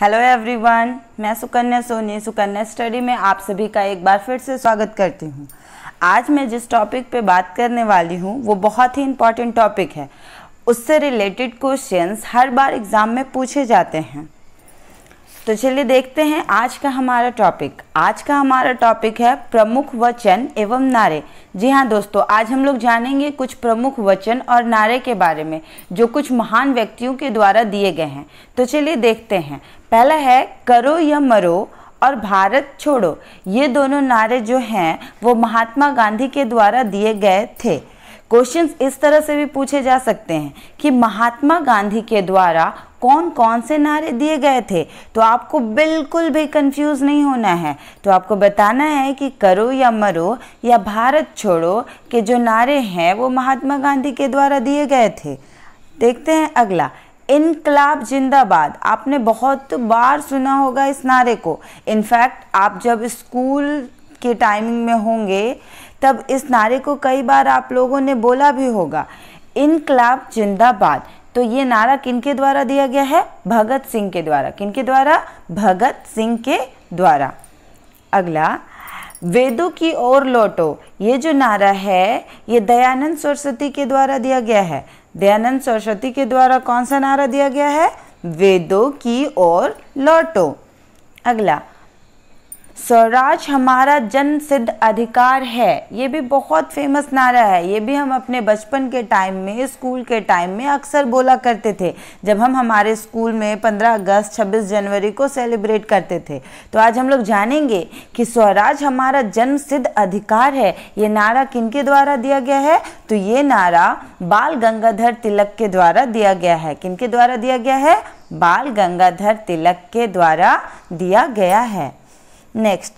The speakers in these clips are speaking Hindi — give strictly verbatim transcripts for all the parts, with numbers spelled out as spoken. हेलो एवरीवन, मैं सुकन्या सोनी सुकन्या स्टडी में आप सभी का एक बार फिर से स्वागत करती हूँ। आज मैं जिस टॉपिक पे बात करने वाली हूँ वो बहुत ही इम्पॉर्टेंट टॉपिक है। उससे रिलेटेड क्वेश्चंस हर बार एग्ज़ाम में पूछे जाते हैं। तो चलिए देखते हैं आज का हमारा टॉपिक। आज का हमारा टॉपिक है प्रमुख वचन एवं नारे। जी हाँ दोस्तों, आज हम लोग जानेंगे कुछ प्रमुख वचन और नारे के बारे में जो कुछ महान व्यक्तियों के द्वारा दिए गए हैं। तो चलिए देखते हैं। पहला है करो या मरो और भारत छोड़ो। ये दोनों नारे जो हैं वो महात्मा गांधी के द्वारा दिए गए थे। क्वेश्चंस इस तरह से भी पूछे जा सकते हैं कि महात्मा गांधी के द्वारा कौन कौन से नारे दिए गए थे। तो आपको बिल्कुल भी कंफ्यूज नहीं होना है। तो आपको बताना है कि करो या मरो या भारत छोड़ो के जो नारे हैं वो महात्मा गांधी के द्वारा दिए गए थे। देखते हैं अगला, इनकलाब जिंदाबाद। आपने बहुत बार सुना होगा इस नारे को। इनफैक्ट आप जब स्कूल के टाइमिंग में होंगे तब इस नारे को कई बार आप लोगों ने बोला भी होगा, इनकलाब जिंदाबाद। तो ये नारा किनके द्वारा दिया गया है? भगत सिंह के द्वारा। किनके द्वारा? भगत सिंह के द्वारा। अगला, वेदों की ओर लौटो। ये जो नारा है ये दयानंद सरस्वती के द्वारा दिया गया है। दयानंद सरस्वती के द्वारा कौन सा नारा दिया गया है? वेदों की ओर लौटो। अगला, स्वराज हमारा जन सिद्ध अधिकार है। ये भी बहुत फेमस नारा है। ये भी हम अपने बचपन के टाइम में, स्कूल के टाइम में अक्सर बोला करते थे जब हम हमारे स्कूल में पंद्रह अगस्त, छब्बीस जनवरी को सेलिब्रेट करते थे। तो आज हम लोग जानेंगे कि स्वराज हमारा जन सिद्ध अधिकार है ये नारा किनके द्वारा दिया गया है। तो ये नारा बाल गंगाधर तिलक के द्वारा दिया गया है। किनके द्वारा दिया गया है? बाल गंगाधर तिलक के द्वारा दिया गया है। नेक्स्ट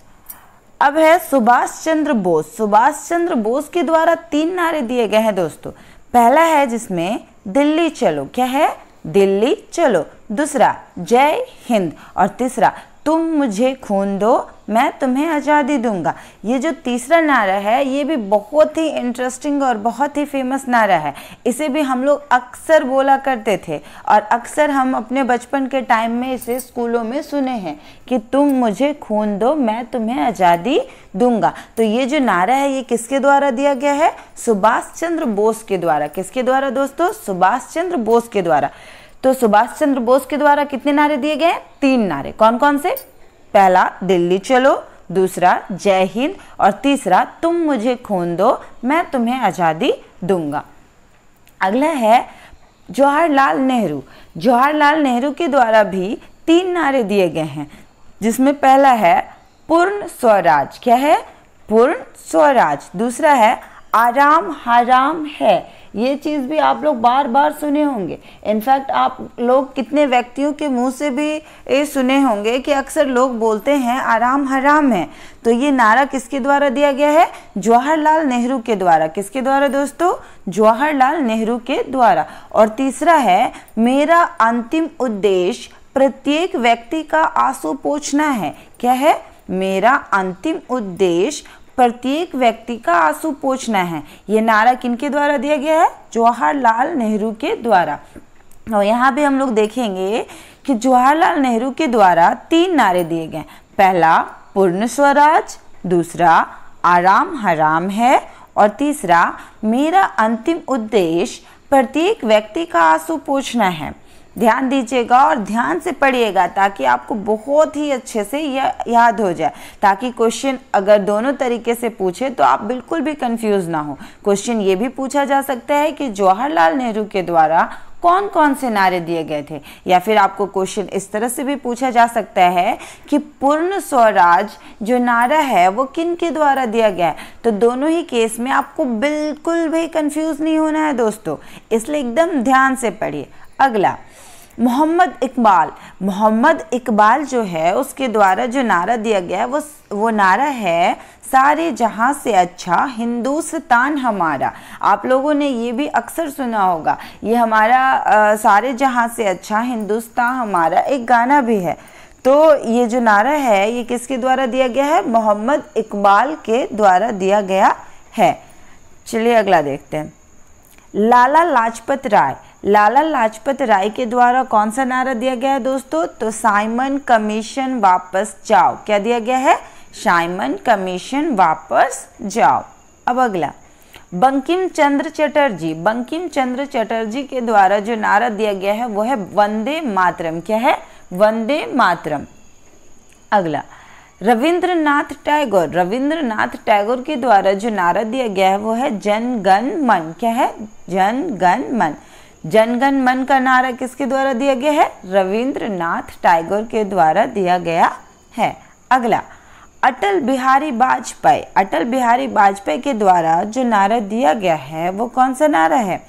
अब है सुभाष चंद्र बोस। सुभाष चंद्र बोस के द्वारा तीन नारे दिए गए हैं दोस्तों। पहला है जिसमें दिल्ली चलो। क्या है? दिल्ली चलो। दूसरा जय हिंद। और तीसरा तुम मुझे खून दो मैं तुम्हें आज़ादी दूंगा। ये जो तीसरा नारा है ये भी बहुत ही इंटरेस्टिंग और बहुत ही फेमस नारा है। इसे भी हम लोग अक्सर बोला करते थे और अक्सर हम अपने बचपन के टाइम में इसे स्कूलों में सुने हैं कि तुम मुझे खून दो मैं तुम्हें आज़ादी दूंगा। तो ये जो नारा है ये किसके द्वारा दिया गया है? सुभाष चंद्र बोस के द्वारा। किसके द्वारा दोस्तों? सुभाष चंद्र बोस के द्वारा। तो सुभाष चंद्र बोस के द्वारा कितने नारे दिए गए? तीन नारे। कौन कौन से? पहला दिल्ली चलो, दूसरा जय हिंद और तीसरा तुम मुझे खून दो मैं तुम्हें आज़ादी दूंगा। अगला है जवाहरलाल नेहरू। जवाहरलाल नेहरू के द्वारा भी तीन नारे दिए गए हैं जिसमें पहला है पूर्ण स्वराज। क्या है? पूर्ण स्वराज। दूसरा है आराम हराम है। ये चीज़ भी आप लोग बार बार सुने होंगे। इनफैक्ट आप लोग कितने व्यक्तियों के मुंह से भी ये सुने होंगे कि अक्सर लोग बोलते हैं आराम हराम है। तो ये नारा किसके द्वारा दिया गया है? जवाहरलाल नेहरू के द्वारा। किसके द्वारा दोस्तों? जवाहरलाल नेहरू के द्वारा। और तीसरा है मेरा अंतिम उद्देश्य प्रत्येक व्यक्ति का आंसू पोंछना है। क्या है? मेरा अंतिम उद्देश्य प्रत्येक व्यक्ति का आंसू पोंछना है। ये नारा किनके द्वारा दिया गया है? जवाहरलाल नेहरू के द्वारा। और यहाँ भी हम लोग देखेंगे कि जवाहरलाल नेहरू के द्वारा तीन नारे दिए गए। पहला पूर्ण स्वराज, दूसरा आराम हराम है और तीसरा मेरा अंतिम उद्देश्य प्रत्येक व्यक्ति का आंसू पोंछना है। ध्यान दीजिएगा और ध्यान से पढ़िएगा ताकि आपको बहुत ही अच्छे से यह याद हो जाए, ताकि क्वेश्चन अगर दोनों तरीके से पूछे तो आप बिल्कुल भी कंफ्यूज ना हो। क्वेश्चन ये भी पूछा जा सकता है कि जवाहरलाल नेहरू के द्वारा कौन कौन से नारे दिए गए थे, या फिर आपको क्वेश्चन इस तरह से भी पूछा जा सकता है कि पूर्ण स्वराज जो नारा है वो किन के द्वारा दिया गया है। तो दोनों ही केस में आपको बिल्कुल भी कंफ्यूज नहीं होना है दोस्तों, इसलिए एकदम ध्यान से पढ़िए। अगला, मोहम्मद इकबाल। मोहम्मद इकबाल जो है उसके द्वारा जो नारा दिया गया है वो वो नारा है सारे जहाँ से अच्छा हिंदुस्तान हमारा। आप लोगों ने ये भी अक्सर सुना होगा। ये हमारा आ, सारे जहाँ से अच्छा हिंदुस्तान हमारा एक गाना भी है। तो ये जो नारा है ये किसके द्वारा दिया गया है? मोहम्मद इकबाल के द्वारा दिया गया है। चलिए अगला देखते हैं। लाला लाजपत राय लाला लाजपत राय के द्वारा कौन सा नारा दिया गया है दोस्तों? तो साइमन कमीशन वापस जाओ। क्या दिया गया है? साइमन कमीशन वापस जाओ। अब अगला बंकिम चंद्र चटर्जी बंकिम चंद्र चटर्जी के द्वारा जो नारा दिया गया है वो है वंदे मातरम। क्या है? वंदे मातरम। अगला रविंद्रनाथ टैगोर रविंद्रनाथ टैगोर के द्वारा जो नारा दिया गया है वो है जन गण मन। क्या है? जन गण मन। जन गण मन का नारा किसके द्वारा दिया गया है? रविंद्रनाथ टैगोर के द्वारा दिया गया है। अगला अटल बिहारी वाजपेयी अटल बिहारी वाजपेयी के द्वारा जो नारा दिया गया है वो कौन सा नारा है?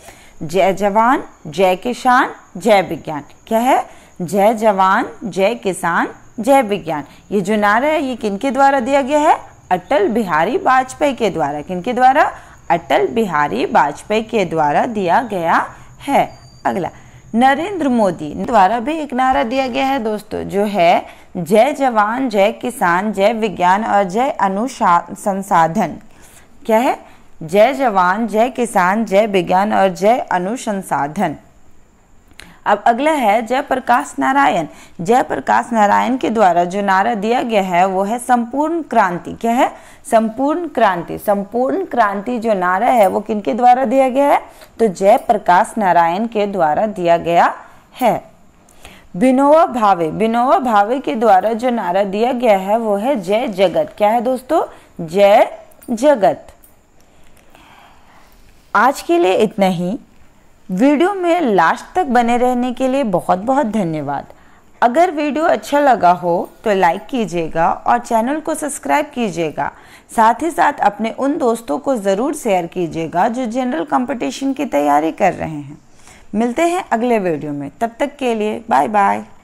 जय जवान जय किसान जय विज्ञान। क्या है? जय जवान जय किसान जय विज्ञान। ये जो नारा है ये किनके द्वारा दिया गया है? अटल बिहारी वाजपेयी के द्वारा। किनके द्वारा? अटल बिहारी वाजपेयी के द्वारा दिया गया है। अगला नरेंद्र मोदी द्वारा भी एक नारा दिया गया है दोस्तों, जो है जय जवान जय किसान जय विज्ञान और जय अनुसंसाधन। क्या है? जय जवान जय किसान जय विज्ञान और जय अनुसंसाधन। अब अगला है जय प्रकाश नारायण जय प्रकाश नारायण के द्वारा जो नारा दिया गया है वो है संपूर्ण क्रांति। क्या है? संपूर्ण क्रांति। संपूर्ण क्रांति जो नारा है वो किनके द्वारा दिया गया है? तो जय प्रकाश नारायण के द्वारा दिया गया है। विनोबा भावे विनोबा भावे के द्वारा जो नारा दिया गया है वो है जय जगत। क्या है दोस्तों? जय जगत। आज के लिए इतना ही। वीडियो में लास्ट तक बने रहने के लिए बहुत बहुत धन्यवाद। अगर वीडियो अच्छा लगा हो तो लाइक कीजिएगा और चैनल को सब्सक्राइब कीजिएगा। साथ ही साथ अपने उन दोस्तों को ज़रूर शेयर कीजिएगा जो जनरल कंपटीशन की तैयारी कर रहे हैं। मिलते हैं अगले वीडियो में, तब तक के लिए बाय बाय।